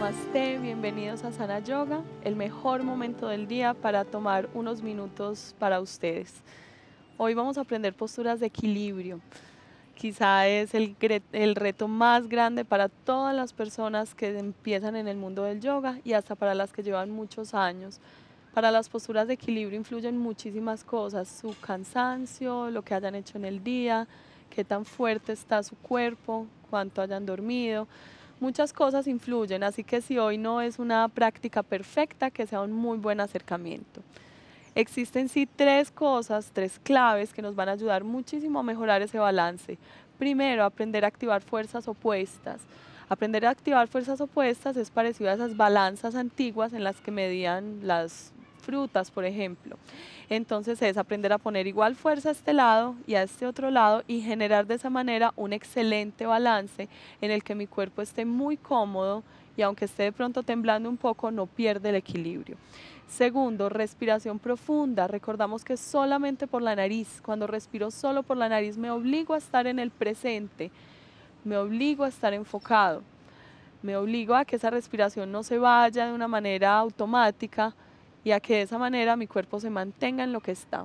Namaste, bienvenidos a Sana Yoga, el mejor momento del día para tomar unos minutos para ustedes. Hoy vamos a aprender posturas de equilibrio. Quizá es el reto más grande para todas las personas que empiezan en el mundo del yoga y hasta para las que llevan muchos años. Para las posturas de equilibrio influyen muchísimas cosas, su cansancio, lo que hayan hecho en el día, qué tan fuerte está su cuerpo, cuánto hayan dormido. Muchas cosas influyen, así que si hoy no es una práctica perfecta, que sea un muy buen acercamiento. Existen sí tres claves que nos van a ayudar muchísimo a mejorar ese balance. Primero, aprender a activar fuerzas opuestas. Aprender a activar fuerzas opuestas es parecido a esas balanzas antiguas en las que medían las frutas, por ejemplo. Entonces es aprender a poner igual fuerza a este lado y a este otro lado y generar de esa manera un excelente balance en el que mi cuerpo esté muy cómodo y aunque esté de pronto temblando un poco, no pierde el equilibrio. Segundo, respiración profunda. Recordamos que solamente por la nariz. Cuando respiro solo por la nariz me obligo a estar en el presente, me obligo a estar enfocado, me obligo a que esa respiración no se vaya de una manera automática, y a que de esa manera mi cuerpo se mantenga en lo que está.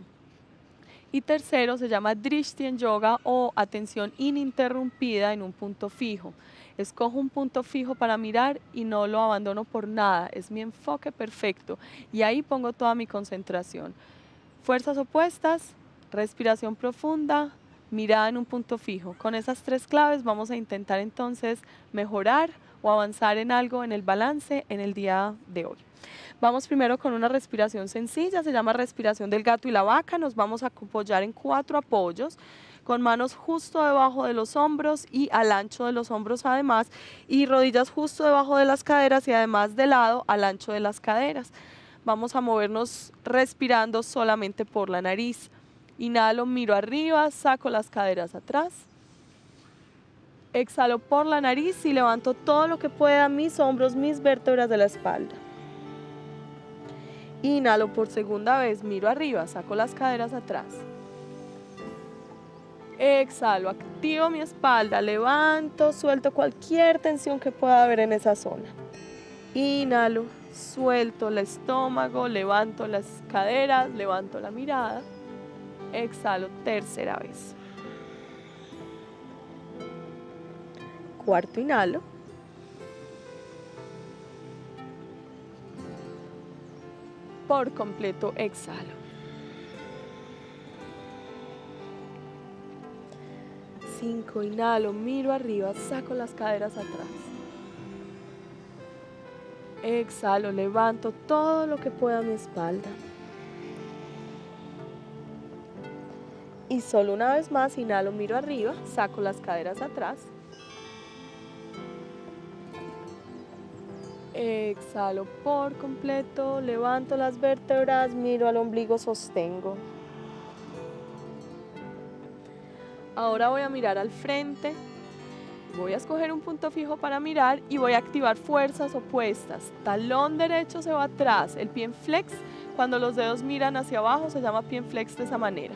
Y tercero, se llama Drishti en yoga o atención ininterrumpida en un punto fijo. Escojo un punto fijo para mirar y no lo abandono por nada, es mi enfoque perfecto y ahí pongo toda mi concentración. Fuerzas opuestas, respiración profunda, mirada en un punto fijo. Con esas tres claves vamos a intentar entonces mejorar o avanzar en algo en el balance en el día de hoy. Vamos primero con una respiración sencilla, se llama respiración del gato y la vaca. Nos vamos a apoyar en 4 apoyos, con manos justo debajo de los hombros y al ancho de los hombros además, y rodillas justo debajo de las caderas y además de lado al ancho de las caderas. Vamos a movernos respirando solamente por la nariz. Inhalo, miro arriba, saco las caderas atrás. Exhalo por la nariz y levanto todo lo que pueda, mis hombros, mis vértebras de la espalda. Inhalo por segunda vez, miro arriba, saco las caderas atrás. Exhalo, activo mi espalda, levanto, suelto cualquier tensión que pueda haber en esa zona. Inhalo, suelto el estómago, levanto las caderas, levanto la mirada. Exhalo, tercera vez. Cuarto inhalo. Por completo exhalo. Cinco inhalo, miro arriba, saco las caderas atrás. Exhalo, levanto todo lo que pueda a mi espalda. Y solo una vez más, inhalo, miro arriba, saco las caderas atrás. Exhalo por completo, levanto las vértebras, miro al ombligo, sostengo. Ahora voy a mirar al frente, voy a escoger un punto fijo para mirar y voy a activar fuerzas opuestas. Talón derecho se va atrás, el pie en flex, cuando los dedos miran hacia abajo se llama pie en flex de esa manera.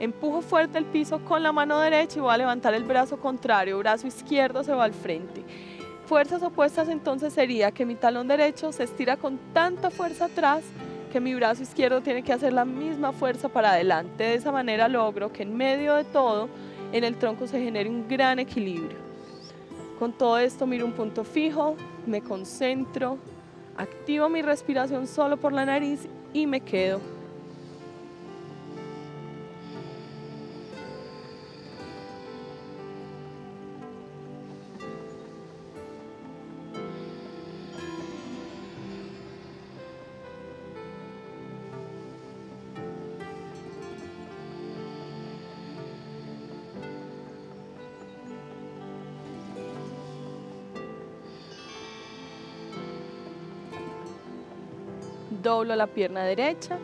Empujo fuerte el piso con la mano derecha y voy a levantar el brazo contrario, brazo izquierdo se va al frente. Fuerzas opuestas entonces sería que mi talón derecho se estira con tanta fuerza atrás que mi brazo izquierdo tiene que hacer la misma fuerza para adelante. De esa manera logro que en medio de todo, en el tronco se genere un gran equilibrio. Con todo esto miro un punto fijo, me concentro, activo mi respiración solo por la nariz y me quedo. Doblo la pierna derecha,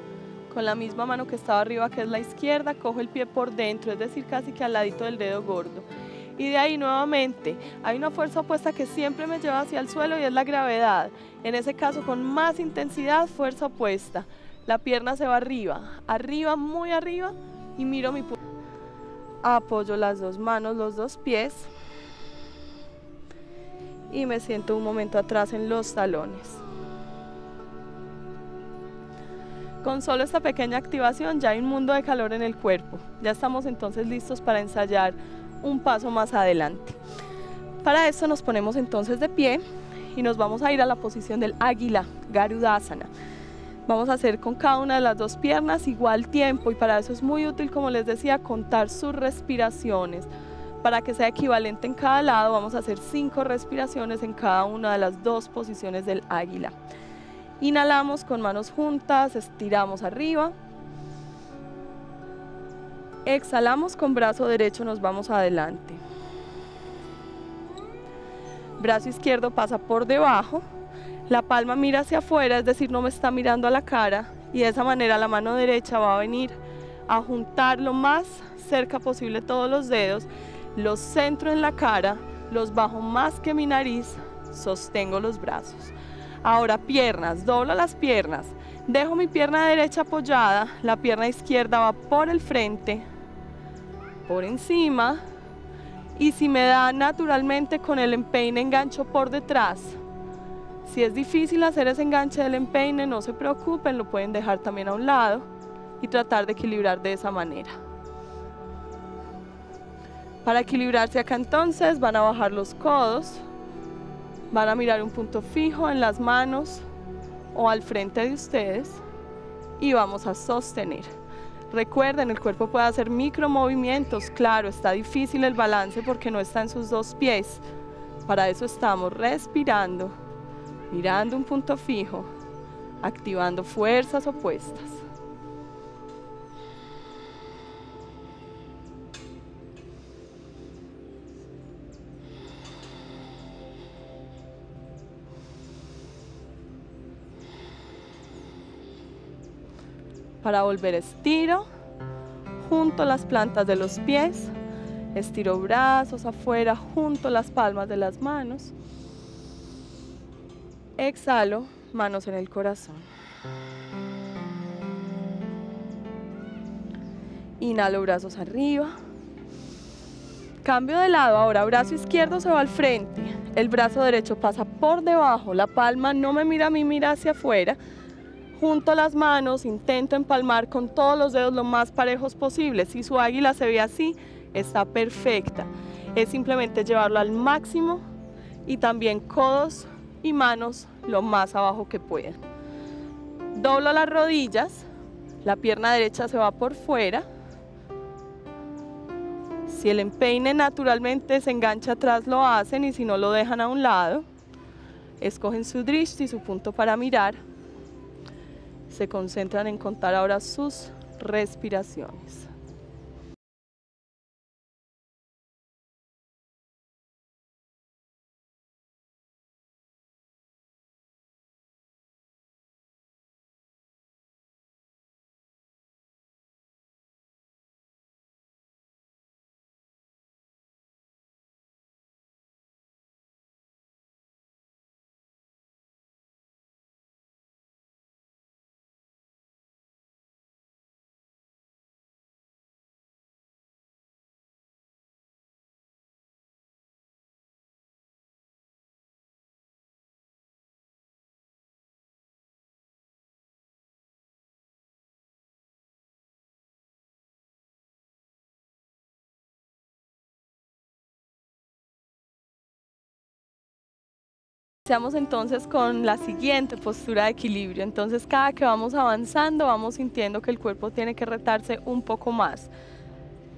con la misma mano que estaba arriba que es la izquierda, cojo el pie por dentro, es decir, casi que al ladito del dedo gordo. Y de ahí nuevamente, hay una fuerza opuesta que siempre me lleva hacia el suelo y es la gravedad. En ese caso con más intensidad, fuerza opuesta. La pierna se va arriba, arriba, muy arriba y miro mi punto. Apoyo las dos manos, los dos pies. y me siento un momento atrás en los talones. Con solo esta pequeña activación ya hay un mundo de calor en el cuerpo. Ya estamos entonces listos para ensayar un paso más adelante. Para esto nos ponemos entonces de pie y nos vamos a ir a la posición del águila, Garudasana. Vamos a hacer con cada una de las dos piernas igual tiempo, y para eso es muy útil, como les decía, contar sus respiraciones. Para que sea equivalente en cada lado, vamos a hacer 5 respiraciones en cada una de las dos posiciones del águila. Inhalamos con manos juntas, estiramos arriba. Exhalamos con brazo derecho, nos vamos adelante. Brazo izquierdo pasa por debajo. La palma mira hacia afuera, es decir, no me está mirando a la cara, y de esa manera la mano derecha va a venir a juntar lo más cerca posible todos los dedos, los centro en la cara, los bajo más que mi nariz, sostengo los brazos. Ahora piernas, doblo las piernas, dejo mi pierna derecha apoyada, la pierna izquierda va por el frente, por encima, y si me da naturalmente con el empeine engancho por detrás. Si es difícil hacer ese enganche del empeine, no se preocupen, lo pueden dejar también a un lado y tratar de equilibrar de esa manera. Para equilibrarse acá entonces van a bajar los codos, van a mirar un punto fijo en las manos o al frente de ustedes y vamos a sostener. Recuerden, el cuerpo puede hacer micromovimientos, claro, está difícil el balance porque no está en sus dos pies. Para eso estamos respirando, mirando un punto fijo, activando fuerzas opuestas. Para volver estiro, junto las plantas de los pies, estiro brazos afuera, junto las palmas de las manos. Exhalo, manos en el corazón. Inhalo, brazos arriba. Cambio de lado, ahora brazo izquierdo se va al frente, el brazo derecho pasa por debajo, la palma no me mira a mí, mira hacia afuera. Junto las manos, intento empalmar con todos los dedos lo más parejos posible. Si su águila se ve así, está perfecta. Es simplemente llevarlo al máximo y también codos y manos lo más abajo que pueda. Doblo las rodillas, la pierna derecha se va por fuera. Si el empeine naturalmente se engancha atrás lo hacen, y si no lo dejan a un lado. Escogen su Drishti, su punto para mirar. Se concentran en contar ahora sus respiraciones. Iniciamos entonces con la siguiente postura de equilibrio. Entonces cada que vamos avanzando vamos sintiendo que el cuerpo tiene que retarse un poco más,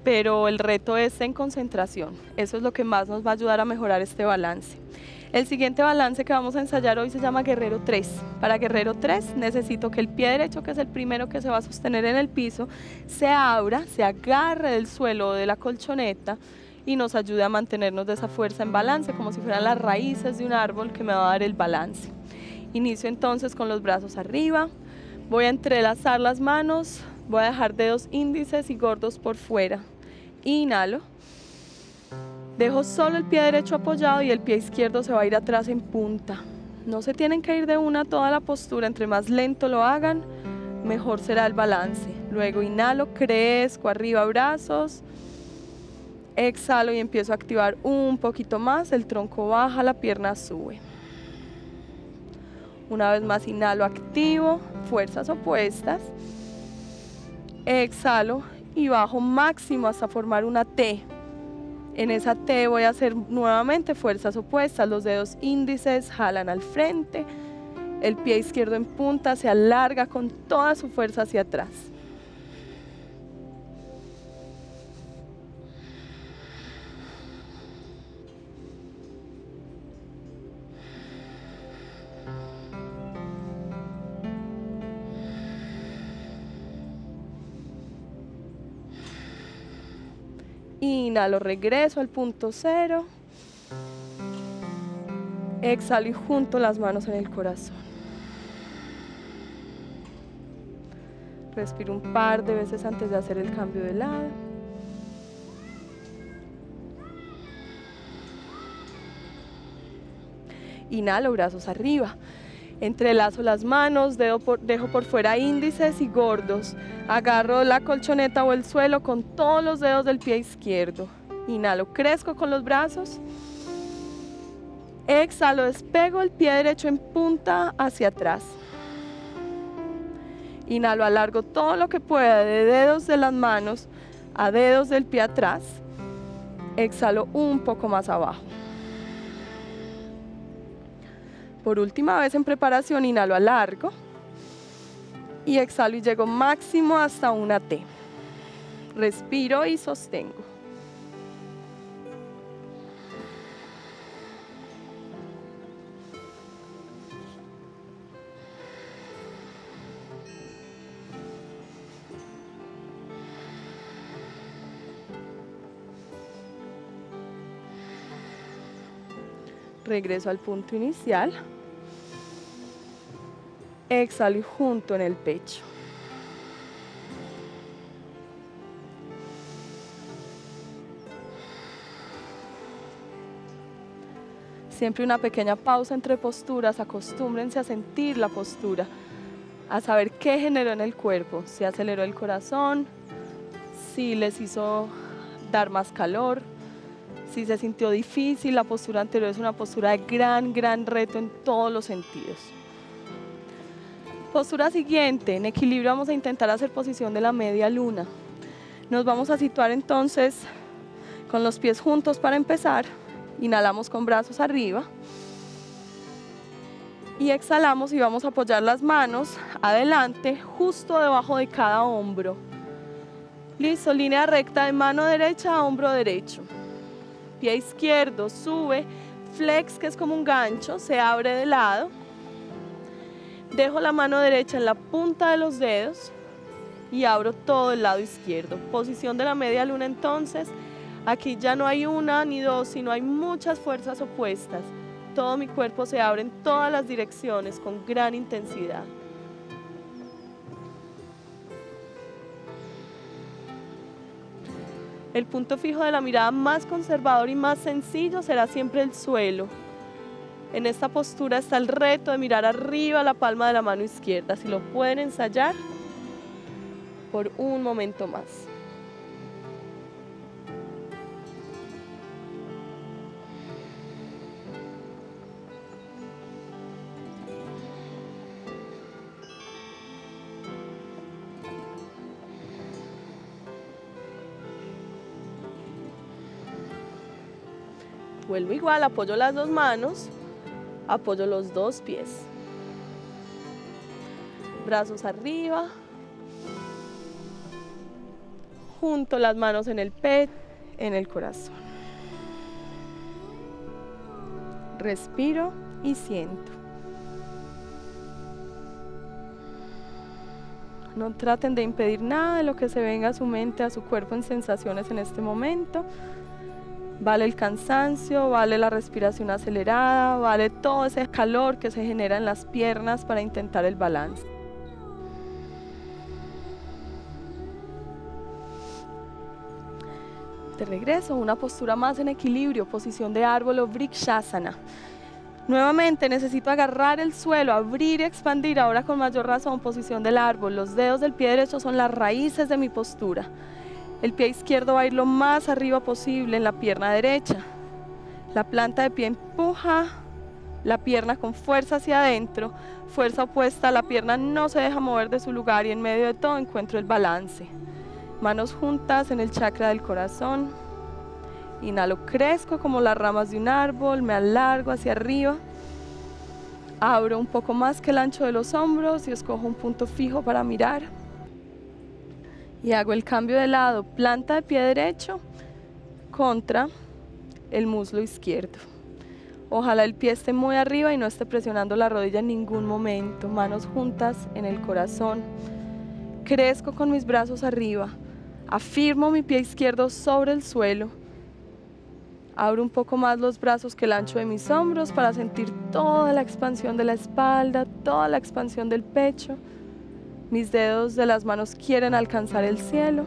pero el reto es en concentración. Eso es lo que más nos va a ayudar a mejorar este balance. El siguiente balance que vamos a ensayar hoy se llama Guerrero 3. Para Guerrero 3 necesito que el pie derecho, que es el primero que se va a sostener en el piso, se abra, se agarre del suelo o de la colchoneta y nos ayude a mantenernos de esa fuerza en balance, como si fueran las raíces de un árbol que me va a dar el balance. Inicio entonces con los brazos arriba, voy a entrelazar las manos, voy a dejar dedos índices y gordos por fuera. Inhalo, dejo solo el pie derecho apoyado y el pie izquierdo se va a ir atrás en punta. No se tienen que ir de una toda la postura, entre más lento lo hagan, mejor será el balance. Luego inhalo, crezco arriba brazos. Exhalo y empiezo a activar un poquito más, el tronco baja, la pierna sube. Una vez más inhalo, activo, fuerzas opuestas. Exhalo y bajo máximo hasta formar una T. En esa T voy a hacer nuevamente fuerzas opuestas, los dedos índices jalan al frente, el pie izquierdo en punta se alarga con toda su fuerza hacia atrás. Inhalo, regreso al punto cero. Exhalo y junto las manos en el corazón. Respiro un par de veces antes de hacer el cambio de lado. Inhalo, brazos arriba. Entrelazo las manos, dejo por fuera índices y gordos. Agarro la colchoneta o el suelo con todos los dedos del pie izquierdo. Inhalo, crezco con los brazos. Exhalo, despego el pie derecho en punta hacia atrás. Inhalo, alargo todo lo que pueda de dedos de las manos a dedos del pie atrás. Exhalo un poco más abajo. Por última vez en preparación, inhalo, alargo y exhalo y llego máximo hasta una T. Respiro y sostengo. Regreso al punto inicial. Exhalo y junto en el pecho. Siempre una pequeña pausa entre posturas, acostúmbrense a sentir la postura, a saber qué generó en el cuerpo, si aceleró el corazón, si les hizo dar más calor, si se sintió difícil. La postura anterior es una postura de gran reto en todos los sentidos. Postura siguiente, en equilibrio vamos a intentar hacer posición de la media luna. Nos vamos a situar entonces con los pies juntos para empezar. Inhalamos con brazos arriba. Y exhalamos y vamos a apoyar las manos adelante, justo debajo de cada hombro. Listo, línea recta de mano derecha a hombro derecho. Pie izquierdo sube, flex que es como un gancho, se abre de lado. Dejo la mano derecha en la punta de los dedos y abro todo el lado izquierdo. Posición de la media luna entonces. Aquí ya no hay una ni dos, sino hay muchas fuerzas opuestas. Todo mi cuerpo se abre en todas las direcciones con gran intensidad. El punto fijo de la mirada más conservador y más sencillo será siempre el suelo. En esta postura está el reto de mirar arriba la palma de la mano izquierda. Si lo pueden ensayar por un momento más. Vuelvo igual, apoyo las dos manos. Apoyo los dos pies. Brazos arriba. Junto las manos en el pecho, en el corazón. Respiro y siento. No traten de impedir nada de lo que se venga a su mente, a su cuerpo en sensaciones en este momento. Vale el cansancio, vale la respiración acelerada, vale todo ese calor que se genera en las piernas para intentar el balance. De regreso, una postura más en equilibrio, posición de árbol o Vrikshasana. Nuevamente necesito agarrar el suelo, abrir y expandir, ahora con mayor razón, posición del árbol. Los dedos del pie derecho son las raíces de mi postura. El pie izquierdo va a ir lo más arriba posible en la pierna derecha. La planta de pie empuja la pierna con fuerza hacia adentro, fuerza opuesta, la pierna no se deja mover de su lugar y en medio de todo encuentro el balance. Manos juntas en el chakra del corazón. Inhalo, crezco como las ramas de un árbol, me alargo hacia arriba. Abro un poco más que el ancho de los hombros y escojo un punto fijo para mirar. Y hago el cambio de lado, planta de pie derecho contra el muslo izquierdo. Ojalá el pie esté muy arriba y no esté presionando la rodilla en ningún momento. Manos juntas en el corazón. Crezco con mis brazos arriba. Afirmo mi pie izquierdo sobre el suelo. Abro un poco más los brazos que el ancho de mis hombros para sentir toda la expansión de la espalda, toda la expansión del pecho. Mis dedos de las manos quieren alcanzar el cielo.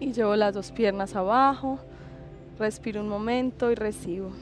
Y llevo las dos piernas abajo, respiro un momento y recibo.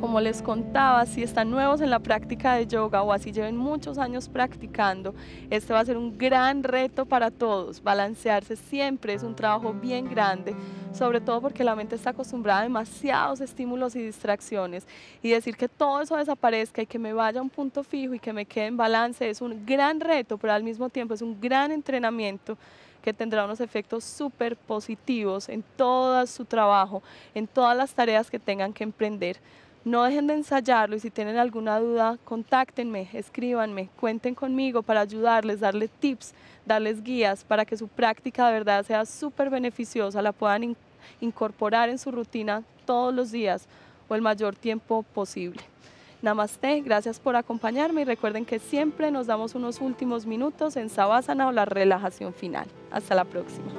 Como les contaba, si están nuevos en la práctica de yoga o así lleven muchos años practicando, este va a ser un gran reto para todos. Balancearse siempre es un trabajo bien grande, sobre todo porque la mente está acostumbrada a demasiados estímulos y distracciones, y decir que todo eso desaparezca y que me vaya a un punto fijo y que me quede en balance es un gran reto, pero al mismo tiempo es un gran entrenamiento que tendrá unos efectos súper positivos en todo su trabajo, en todas las tareas que tengan que emprender. No dejen de ensayarlo y si tienen alguna duda, contáctenme, escríbanme, cuenten conmigo para ayudarles, darles tips, darles guías para que su práctica de verdad sea súper beneficiosa, la puedan incorporar en su rutina todos los días o el mayor tiempo posible. Namaste, gracias por acompañarme y recuerden que siempre nos damos unos últimos minutos en Savasana o la relajación final. Hasta la próxima.